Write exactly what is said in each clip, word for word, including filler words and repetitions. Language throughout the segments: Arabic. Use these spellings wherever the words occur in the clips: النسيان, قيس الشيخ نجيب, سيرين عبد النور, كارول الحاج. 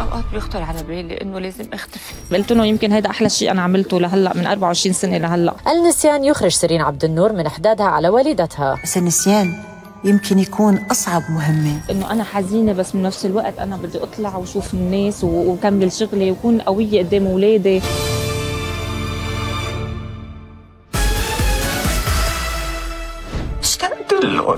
اوقات بيخطر على بالي انه لازم اختفي. قلت لهم يمكن هيدا احلى شيء انا عملته لهلا من أربعة وعشرين سنه لهلا. النسيان يخرج سيرين عبد النور من احدادها على والدتها. بس النسيان يمكن يكون اصعب مهمه، انه انا حزينه بس بنفس الوقت انا بدي اطلع وشوف الناس وكمل شغلي وكون قويه قدام اولادي. اشتقت لهم.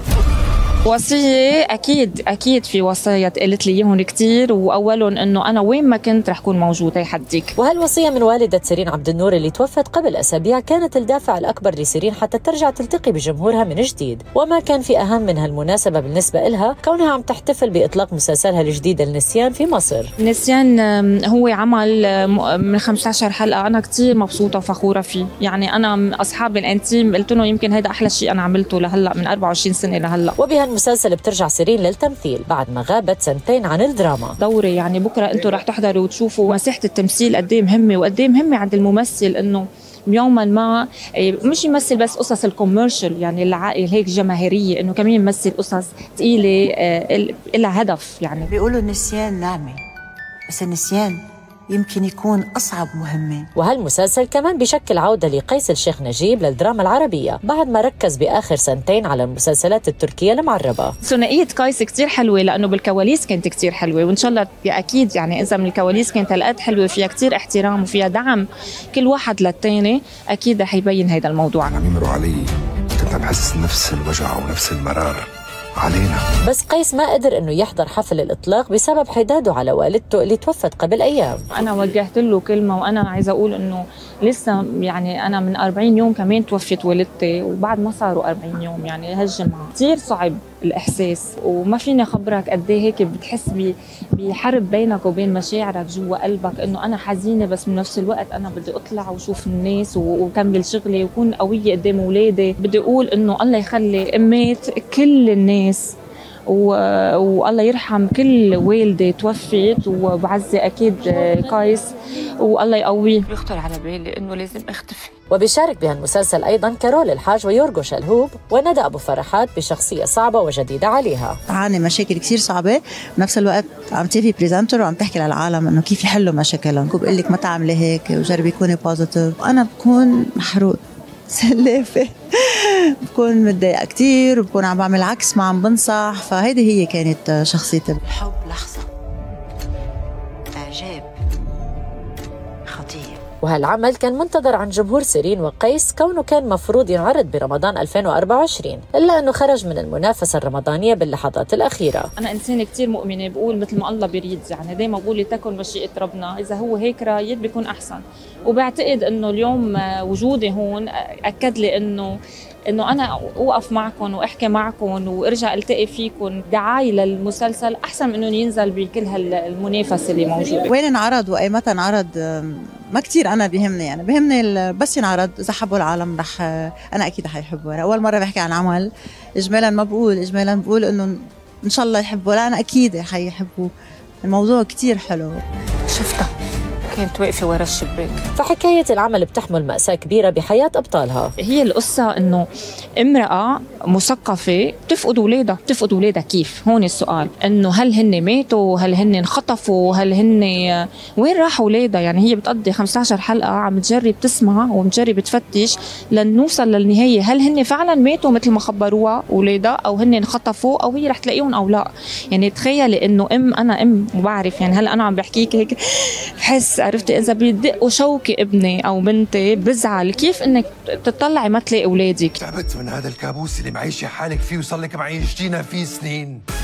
وصية أكيد أكيد في وصايا قالت لي إياهم كثير، وأولهم إنه أنا وين ما كنت رح كون موجودة يحديك. وهالوصية من والدة سيرين عبد النور اللي توفت قبل أسابيع كانت الدافع الأكبر لسيرين حتى ترجع تلتقي بجمهورها من جديد، وما كان في أهم من هالمناسبة بالنسبة إلها كونها عم تحتفل بإطلاق مسلسلها الجديد النسيان في مصر. النسيان هو عمل من خمسة عشر حلقة، أنا كثير مبسوطة وفخورة فيه، يعني أنا أصحاب الأنتيم قلت لهم يمكن هيدا أحلى شيء أنا عملته لهلا من أربعة وعشرين سنة لهلا. وبهالمسلسل المسلسل بترجع سيرين للتمثيل بعد ما غابت سنتين عن الدراما. دوري يعني بكره انتم رح تحضروا وتشوفوا مساحه التمثيل قد ايه مهمه، وقد ايه مهمه عند الممثل انه يوما ما مش يمثل بس قصص الكوميرشال، يعني العائله هيك جماهيريه، انه كمان يمثل قصص ثقيله لها هدف. يعني بيقولوا النسيان نعمه، بس النسيان يمكن يكون أصعب مهمة. وهالمسلسل كمان بشكل عودة لقيس الشيخ نجيب للدراما العربية بعد ما ركز بآخر سنتين على المسلسلات التركية المعربة. ثنائية قيس كتير حلوة لأنه بالكواليس كانت كتير حلوة، وإن شاء الله أكيد يعني إذا من الكواليس كانت هالقد حلوة فيها كتير احترام وفيها دعم كل واحد للتاني أكيد رح يبين هيدا الموضوع. عم يمروا علي كنت عم بحس نفس الوجع ونفس المرارة علينا. بس قيس ما قدر انه يحضر حفل الاطلاق بسبب حداده على والدته اللي توفت قبل ايام. انا وجهت له كلمه، وانا عايزه اقول انه لسه يعني انا من أربعين يوم كمان توفت والدتي، وبعد ما صاروا أربعين يوم يعني هالجمعه كثير صعب الاحساس، وما فيني خبرك قد ايه هيك بتحس بحرب بينك وبين مشاعرك جوا قلبك، انه انا حزينه بس بنفس الوقت انا بدي اطلع وشوف الناس وكمل شغلي وكون قويه قدام اولادي. بدي اقول انه الله يخلي امات كل الناس و... والله يرحم كل والده توفت، وبعزي اكيد قيس والله يقويه. بيخطر على بالي انه لازم اختفي. وبيشارك بهالمسلسل ايضا كارول الحاج ويورجو شلهوب وندى ابو فرحات بشخصيه صعبه وجديده عليها. عاني مشاكل كثير صعبه، بنفس الوقت عم تيفي بريزنتور وعم تحكي للعالم انه كيف يحلوا مشاكلهم، وبقول لك ما تعملي هيك وجربي كوني بوزيتيف. انا بكون محروق سلافه بكون متضايقه كثير وبكون عم بعمل عكس ما عم بنصح، فهيدي هي كانت شخصيتي. الحب لحظه اعجاب خطير. وهالعمل كان منتظر عن جمهور سيرين وقيس كونه كان مفروض ينعرض برمضان ألفين وأربعة وعشرين، الا انه خرج من المنافسه الرمضانيه باللحظات الاخيره. انا انسانه كثير مؤمنه، بقول مثل ما الله بيريد، يعني دائما بقول تكن مشيئه ربنا، اذا هو هيك رايد بيكون احسن، وبعتقد انه اليوم وجودي هون اكد لي انه انه انا اوقف معكم واحكي معكم وارجع التقي فيكم. دعايه للمسلسل احسن من انه ينزل بكل هالمنافسه اللي موجوده. وين انعرض وايمتى انعرض ما كثير انا بيهمني، يعني بيهمني بس ينعرض. اذا حبوا العالم رح انا اكيد رح يحبوا. انا اول مره بحكي عن عمل اجمالا، ما بقول اجمالا، بقول انه ان شاء الله يحبوا. لا انا اكيد رح يحبوا، الموضوع كثير حلو. شفتها كانت واقفه ورا الشباك. فحكايه العمل بتحمل ماساه كبيره بحياه ابطالها. هي القصه انه امراه مثقفه بتفقد اولادها، بتفقد اولادها كيف؟ هون السؤال، انه هل هن ماتوا؟ هل هن انخطفوا؟ هل هن وين راحوا اولادها؟ يعني هي بتقضي خمسة عشر حلقه عم تجرب تسمع ومجرب تفتش لنوصل للنهايه، هل هن فعلا ماتوا مثل ما خبروها اولادها، او هن انخطفوا، او هي رح تلاقيهم او لا؟ يعني تخيلي انه ام، انا ام وبعرف، يعني هلا انا عم بحكيك هيك بحس، عرفتي اذا بيدقوا شوكه ابني او بنتي بزعل، كيف انك بتطلعي ما تلاقي اولادك؟ تعبت من هذا الكابوس اللي معيشه حالك فيه وصار لك معيشتينا فيه سنين.